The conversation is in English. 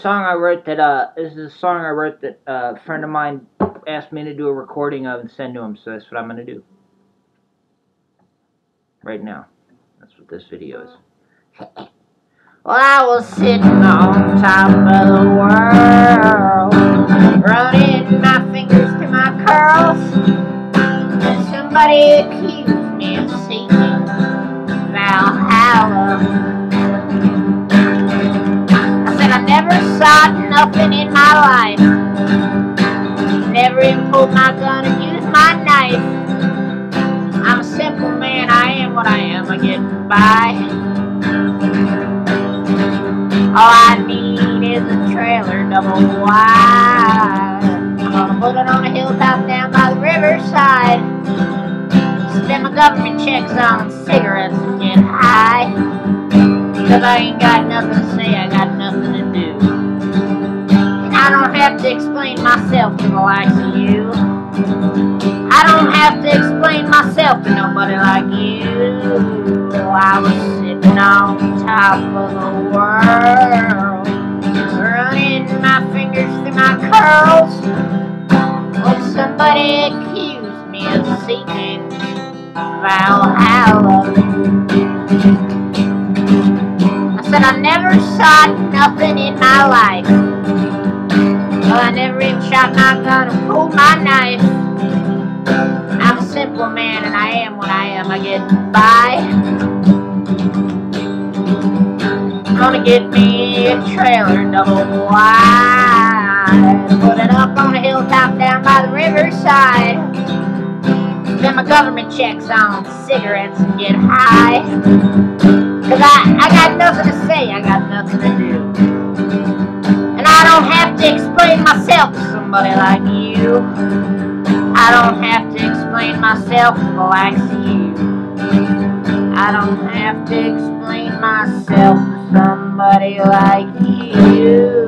song I wrote that this is a song I wrote that a friend of mine asked me to do a recording of and send to him, so that's what I'm gonna do right now. That's what this video is. Well, I was sitting on top of the world, running my fingers to my curls, and somebody accused me of singing Valhalla. I said I never saw nothing in my life, never even pulled my gun and used my knife. I'm a simple man, I am what I am, I get by. All I need is a trailer double wide. I'm gonna put it on a hilltop down by the riverside, spend my government checks on cigarettes and get high. Cause I ain't got nothing to say, I got nothing to do, and I don't have to explain myself to the likes of you. I don't have to explain myself to nobody like you. I was sitting on top of the world, running my fingers through my curls, when somebody accused me of seeking Valhalla. I said I never shot nothing in my life, well, I never even shot my gun or pulled my knife. I'm a simple man and I am what I am, I get by. Gonna get me a trailer double wide, put it up on a hilltop down by the riverside, spend my government checks on cigarettes and get high. Cause I got nothing to say, I got nothing to do, and I don't have to explain myself to somebody like you. I don't have to explain myself to the likes of you. I don't have to explain myself to somebody like you.